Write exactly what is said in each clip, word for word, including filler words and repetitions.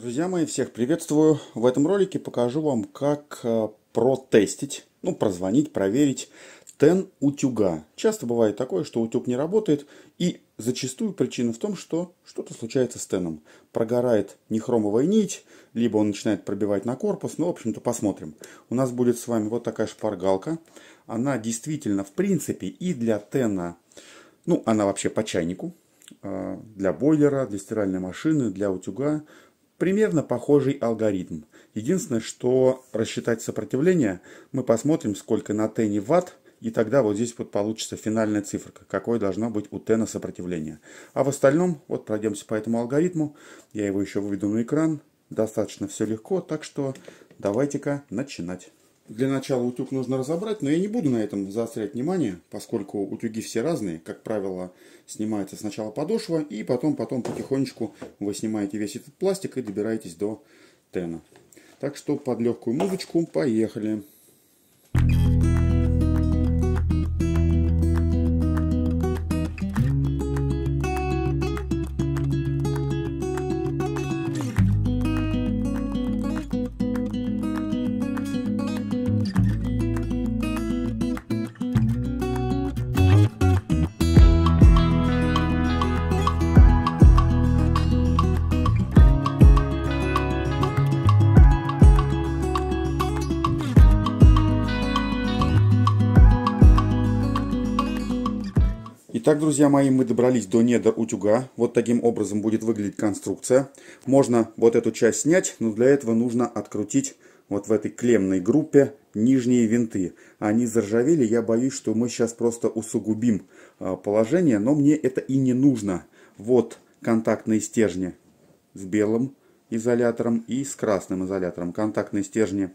Друзья мои, всех приветствую! В этом ролике покажу вам, как протестить, ну, прозвонить, проверить ТЭН утюга. Часто бывает такое, что утюг не работает, и зачастую причина в том, что что-то случается с ТЭНом. Прогорает нихромовая нить, либо он начинает пробивать на корпус, ну, в общем-то, посмотрим. У нас будет с вами вот такая шпаргалка. Она действительно, в принципе, и для ТЭНа, ну, она вообще по чайнику, для бойлера, для стиральной машины, для утюга. Примерно похожий алгоритм. Единственное, что рассчитать сопротивление, мы посмотрим, сколько на ТЭНе ватт, и тогда вот здесь вот получится финальная циферка, какое должно быть у ТЭНа сопротивление. А в остальном, вот пройдемся по этому алгоритму, я его еще выведу на экран, достаточно все легко, так что давайте-ка начинать. Для начала утюг нужно разобрать, но я не буду на этом заострять внимание, поскольку утюги все разные. Как правило, снимается сначала подошва, и потом, потом потихонечку вы снимаете весь этот пластик и добираетесь до ТЭНа. Так что под легкую музычку поехали. Итак, друзья мои, мы добрались до недр утюга. Вот таким образом будет выглядеть конструкция. Можно вот эту часть снять, но для этого нужно открутить вот в этой клеммной группе нижние винты. Они заржавели, я боюсь, что мы сейчас просто усугубим положение, но мне это и не нужно. Вот контактные стержни с белым изолятором и с красным изолятором. Контактные стержни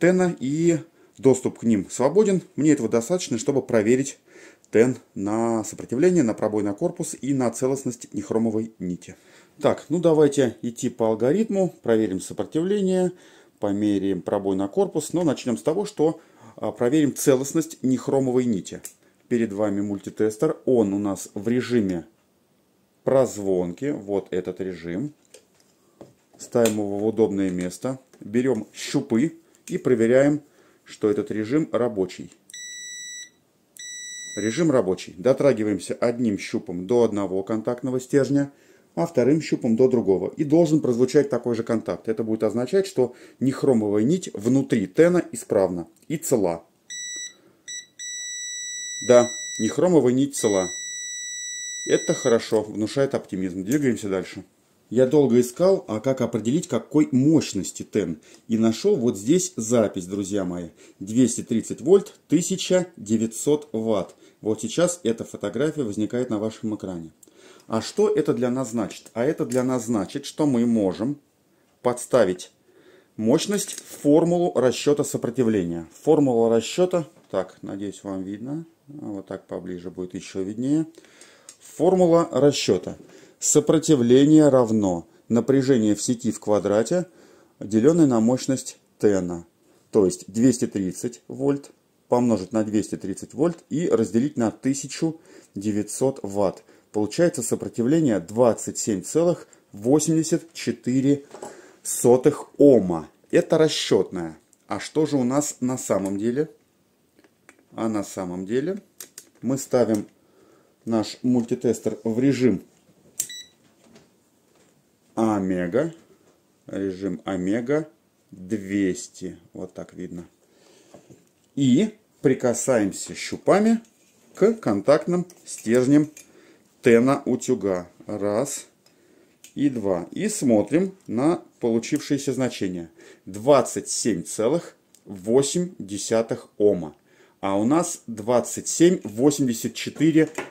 ТЭНа, и доступ к ним свободен. Мне этого достаточно, чтобы проверить ТЭН на сопротивление, на пробой на корпус и на целостность нихромовой нити. Так, ну давайте идти по алгоритму, проверим сопротивление, померяем пробой на корпус, но начнем с того, что проверим целостность нихромовой нити. Перед вами мультитестер, он у нас в режиме прозвонки, вот этот режим. Ставим его в удобное место, берем щупы и проверяем, что этот режим рабочий. Режим рабочий. Дотрагиваемся одним щупом до одного контактного стержня, а вторым щупом до другого. И должен прозвучать такой же контакт. Это будет означать, что нихромовая нить внутри ТЭНа исправна и цела. Да, нихромовая нить цела. Это хорошо, внушает оптимизм. Двигаемся дальше. Я долго искал, а как определить, какой мощности ТЭН. И нашел вот здесь запись, друзья мои. двести тридцать вольт, тысяча девятьсот ватт. Вот сейчас эта фотография возникает на вашем экране. А что это для нас значит? А это для нас значит, что мы можем подставить мощность в формулу расчета сопротивления. Формула расчета, так, надеюсь, вам видно. Вот так поближе будет еще виднее. Формула расчета. Сопротивление равно напряжение в сети в квадрате, деленное на мощность ТЭНа. То есть двести тридцать вольт помножить на двести тридцать вольт и разделить на тысячу девятьсот ватт. Получается сопротивление двадцать семь целых восемьдесят четыре сотых ома. Это расчетное. А что же у нас на самом деле? А на самом деле мы ставим наш мультитестер в режим омега, режим омега двести, вот так видно, и прикасаемся щупами к контактным стержням ТЭНа утюга, раз и два, и смотрим на получившееся значение двадцать семь целых восемь десятых ома, а у нас двадцать семь целых восемьдесят четыре сотых.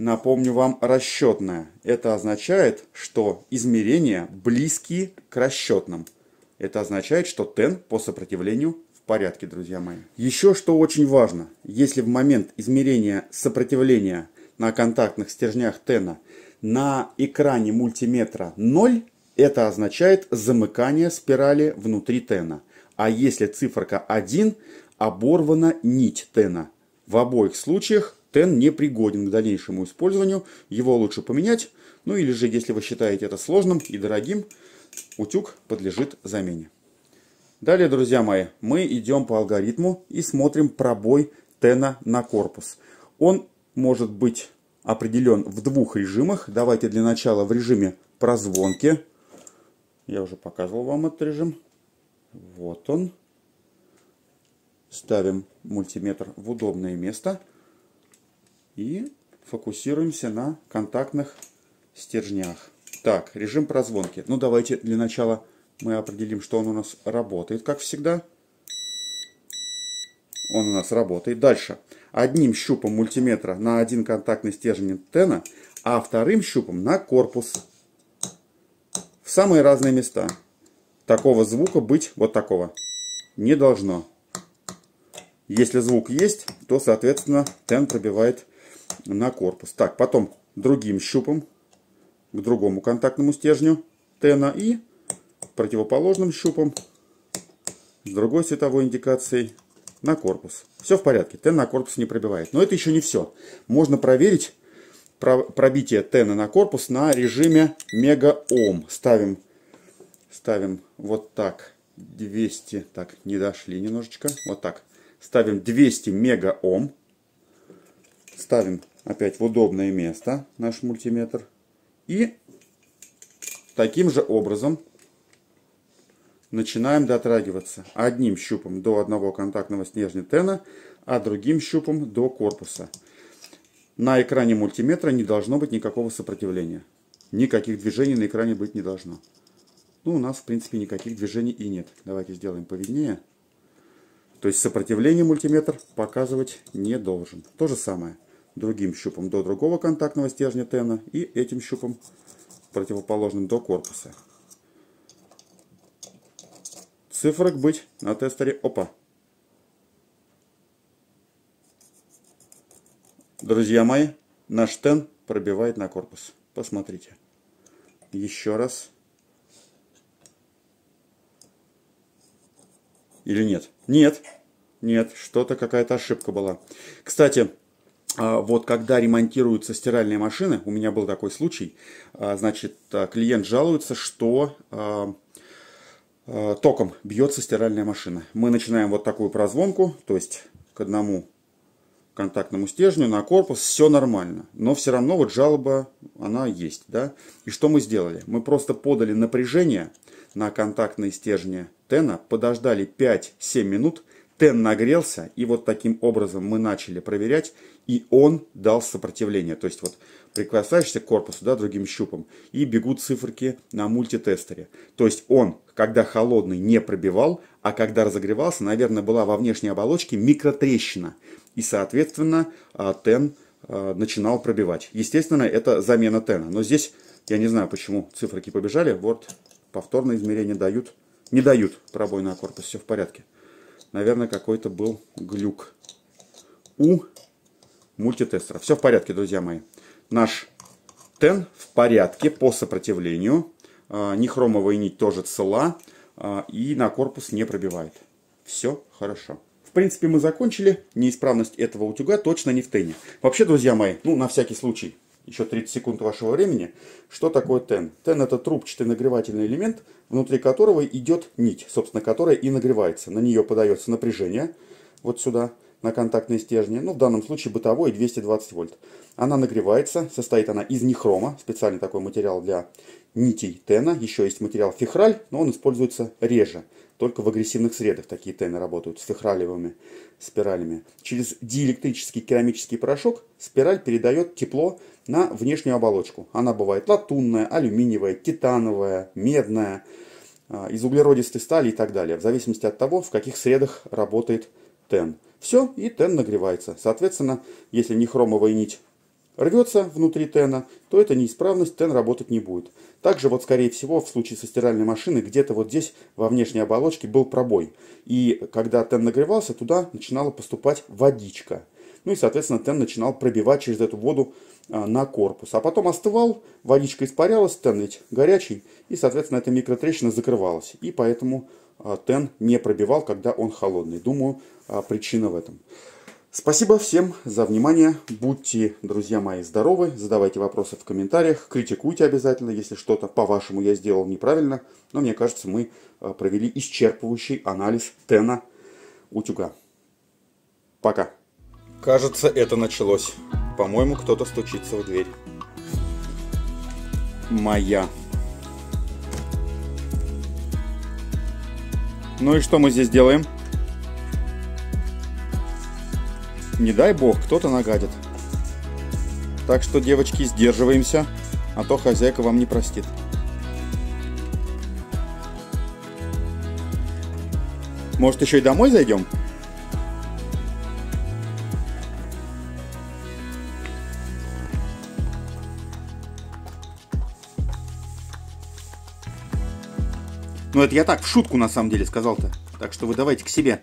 Напомню вам, расчетное. Это означает, что измерения близкие к расчетным. Это означает, что ТЭН по сопротивлению в порядке, друзья мои. Еще что очень важно. Если в момент измерения сопротивления на контактных стержнях ТЭНа на экране мультиметра ноль, это означает замыкание спирали внутри ТЭНа. А если циферка один, оборвана нить ТЭНа. В обоих случаях ТЭН не пригоден к дальнейшему использованию, его лучше поменять, ну или же, если вы считаете это сложным и дорогим, утюг подлежит замене. Далее, друзья мои, мы идем по алгоритму и смотрим пробой тэна на корпус. Он может быть определен в двух режимах. Давайте для начала в режиме прозвонки. Я уже показывал вам этот режим. Вот он. Ставим мультиметр в удобное место и фокусируемся на контактных стержнях. Так, режим прозвонки. Ну, давайте для начала мы определим, что он у нас работает, как всегда. Он у нас работает. Дальше. Одним щупом мультиметра на один контактный стержень тэна, а вторым щупом на корпус. В самые разные места. Такого звука быть вот такого не должно. Если звук есть, то, соответственно, тэн пробивает на корпус. Так, потом другим щупом к другому контактному стержню тэна и противоположным щупом с другой световой индикацией на корпус. Все в порядке, тэн на корпус не пробивает. Но это еще не все. Можно проверить пробитие тэна на корпус на режиме мегаом. Ставим, ставим вот так двести, так, не дошли немножечко, вот так. Ставим двести мегаом. Ставим опять в удобное место наш мультиметр. И таким же образом начинаем дотрагиваться одним щупом до одного контактного стержня тэна, а другим щупом до корпуса. На экране мультиметра не должно быть никакого сопротивления. Никаких движений на экране быть не должно. Ну, у нас, в принципе, никаких движений и нет. Давайте сделаем повиднее. То есть сопротивление мультиметр показывать не должен. То же самое. Другим щупом до другого контактного стержня тэна и этим щупом противоположным до корпуса. Цифрок быть на тестере. Опа! Друзья мои, наш тэн пробивает на корпус. Посмотрите. Еще раз. Или нет? Нет. Нет. Что-то, какая-то ошибка была. Кстати, вот когда ремонтируются стиральные машины, у меня был такой случай, значит, клиент жалуется, что током бьется стиральная машина. Мы начинаем вот такую прозвонку, то есть к одному контактному стержню, на корпус, все нормально. Но все равно вот жалоба, она есть, да? И что мы сделали? Мы просто подали напряжение на контактные стержни тэна, подождали пять-семь минут, тэн нагрелся, и вот таким образом мы начали проверять, и он дал сопротивление. То есть вот прикасаешься к корпусу, да, другим щупом, и бегут циферки на мультитестере. То есть он, когда холодный, не пробивал, а когда разогревался, наверное, была во внешней оболочке микротрещина. И, соответственно, тэн начинал пробивать. Естественно, это замена тэна. Но здесь, я не знаю, почему циферки побежали. Вот повторные измерения дают, не дают пробой на корпус, все в порядке. Наверное, какой-то был глюк у мультитестера. Все в порядке, друзья мои. Наш тэн в порядке по сопротивлению. Нихромовая нить тоже цела. И на корпус не пробивает. Все хорошо. В принципе, мы закончили. Неисправность этого утюга точно не в тэне. Вообще, друзья мои, ну, на всякий случай, еще тридцать секунд вашего времени. Что такое тэн? тэн это трубчатый нагревательный элемент, внутри которого идет нить, собственно, которая и нагревается. На нее подается напряжение, вот сюда, на контактные стержни. Ну, в данном случае бытовой двести двадцать вольт. Она нагревается, состоит она из нихрома, специальный такой материал для нитей тэна. Еще есть материал фехраль, но он используется реже. Только в агрессивных средах такие тэны работают с фехралевыми спиралями. Через диэлектрический керамический порошок спираль передает тепло на внешнюю оболочку. Она бывает латунная, алюминиевая, титановая, медная, из углеродистой стали и так далее. В зависимости от того, в каких средах работает тэн. Все, и тэн нагревается. Соответственно, если нихромовая нить рвется внутри тэна, то это неисправность, тэн работать не будет. Также, вот, скорее всего, в случае со стиральной машиной, где-то вот здесь, во внешней оболочке, был пробой. И когда тэн нагревался, туда начинала поступать водичка. Ну и, соответственно, тэн начинал пробивать через эту воду а, на корпус. А потом остывал, водичка испарялась, тэн ведь горячий, и, соответственно, эта микротрещина закрывалась. И поэтому а, тэн не пробивал, когда он холодный. Думаю, а, причина в этом. Спасибо всем за внимание. Будьте, друзья мои, здоровы. Задавайте вопросы в комментариях. Критикуйте обязательно, если что-то, по-вашему, я сделал неправильно. Но мне кажется, мы провели исчерпывающий анализ тэна утюга. Пока. Кажется, это началось. По-моему, кто-то стучится в дверь. Моя. Ну и что мы здесь делаем? Не дай бог, кто-то нагадит. Так что, девочки, сдерживаемся, а то хозяйка вам не простит. Может, еще и домой зайдем? Ну, это я так, в шутку, на самом деле, сказал-то. Так что вы давайте к себе.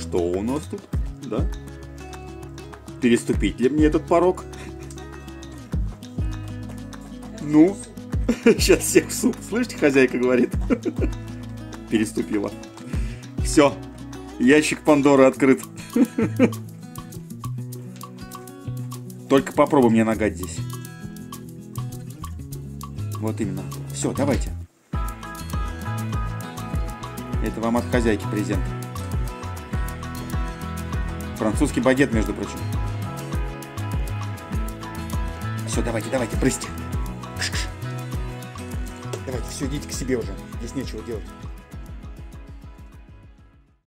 Что у нас тут, да? Переступить ли мне этот порог? Ну, сейчас всех в суп. Слышите, хозяйка говорит? Переступила. Все, ящик Пандоры открыт. Только попробуй мне нагадь здесь. Вот именно. Все, давайте. Это вам от хозяйки презент. Французский багет, между прочим. Все, давайте, давайте, брысь. Давайте, все, идите к себе уже. Здесь нечего делать.